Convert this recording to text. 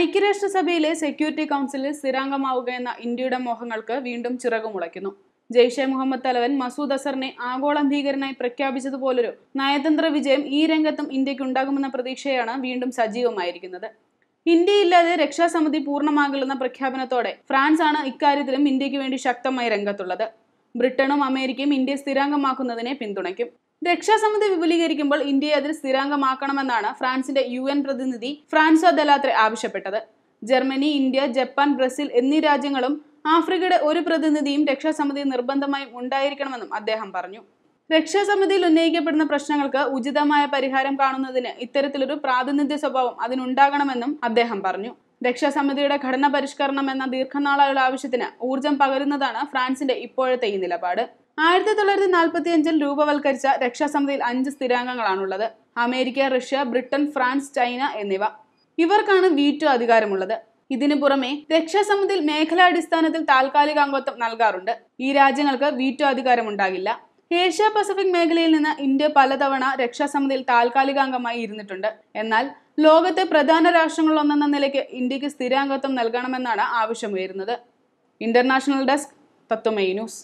ഐക്യരാഷ്ട്രസഭയിലെ സെക്യൂരിറ്റി കൗൺസിലിൽ സ്ഥിരാംഗമാവുക എന്ന ഇന്ത്യയുടെ മോഹങ്ങൾക്ക് വീണ്ടും ചിറകുമുളയ്ക്കുന്നു. ജെയ്ഷെ മുഹമ്മദ് തലവൻ മസൂദ് അസറിനെ ആഗോള ഭീകരനായി പ്രഖ്യാപിച്ചതുപോലൊരു നയതന്ത്ര വിജയം ഈ രംഗത്തും ഇന്ത്യക്കുണ്ടാകുമെന്ന പ്രതീക്ഷയാണ് വീണ്ടും സജീവമായിരിക്കുന്നത്. ഇന്ത്യയില്ലാതെ രക്ഷാസമിതി പൂർണ്ണമാകില്ലെന്ന പ്രഖ്യാപനത്തോടെ ഫ്രാൻസ് ആണ് ഇക്കാര്യത്തിലും ഇന്ത്യക്ക് വേണ്ടി ശക്തമായി രംഗത്തുള്ളത്. ബ്രിട്ടനും അമേരിക്കയും ഇന്ത്യയെ സ്ഥിരാംഗമാക്കുന്നതിനെ പിന്തുണയ്ക്കും. രക്ഷാസമിതി വിപുലീകരിക്കുമ്പോൾ ഇന്ത്യയെ അതിൽ സ്ഥിരാംഗമാക്കണമെന്നാണ് ഫ്രാൻസിന്റെ UN പ്രതിനിധി ഫ്രാൻസോ ദലാത്രെ ആവശ്യപ്പെട്ടത്. ജർമ്മനി, ഇന്ത്യ, ജപ്പാൻ, ബ്രസീൽ എന്നീ രാജ്യങ്ങളും ആഫ്രിക്കയുടെ ഒരു പ്രതിനിധിയും രക്ഷാസമിതി നിർബന്ധമായും ഉണ്ടായിരിക്കണമെന്നും അദ്ദേഹം പറഞ്ഞു. രക്ഷാസമിതിയിൽ ഉന്നയിക്കപ്പെടുന്ന പ്രശ്നങ്ങൾക്ക് ഉചിതമായ പരിഹാരം കാണുന്നതിന് ഇത്തരത്തിലൊരു പ്രാതിനിധ്യ സ്വഭാവം അതിനുണ്ടാകണമെന്നും അദ്ദേഹം പറഞ്ഞു. രക്ഷാസമിതിയുടെ ഘടന പരിഷ്കരണം എന്ന ദീർഘനാളായുള്ള ആവശ്യത്തിന് ഊർജം പകരുന്നതാണ് ഫ്രാൻസിന്റെ ഇപ്പോഴത്തെ ഈ നിലപാട്. 1945 രൂപവൽക്കരിച്ച രക്ഷാസമിതിയിൽ 5 സ്ഥിരാംഗങ്ങളാണുള്ളത്. America, Russia, Britain, France, China എന്നിവ. ഇവർക്കാണ് വീറ്റോ അധികാരമുള്ളത്. ഇതിനു പുറമെ രക്ഷാസമിതിയിൽ മേഖലാടിസ്ഥാനത്തിൽ താൽക്കാലിക അംഗത്വം നൽകാറുണ്ട്. ഈ രാജ്യങ്ങൾക്ക് വീറ്റോ അധികാരമുണ്ടാകില്ല. ഏഷ്യ പസഫിക് മേഖലയിൽ നിന്ന് ഇന്ത്യ പലതവണ രക്ഷാസമിതിയിൽ താൽക്കാലിക അംഗമായി ഇരുന്നിട്ടുണ്ട്. എന്നാൽ ലോകത്തെ പ്രധാന രാഷ്ട്രങ്ങളിലൊന്നെന്ന നിലയ്ക്ക് ഇന്ത്യക്ക് സ്ഥിരാംഗത്വം നൽകണമെന്നാണ് ആവശ്യമുയരുന്നത്. International desk, Tatwamayi news.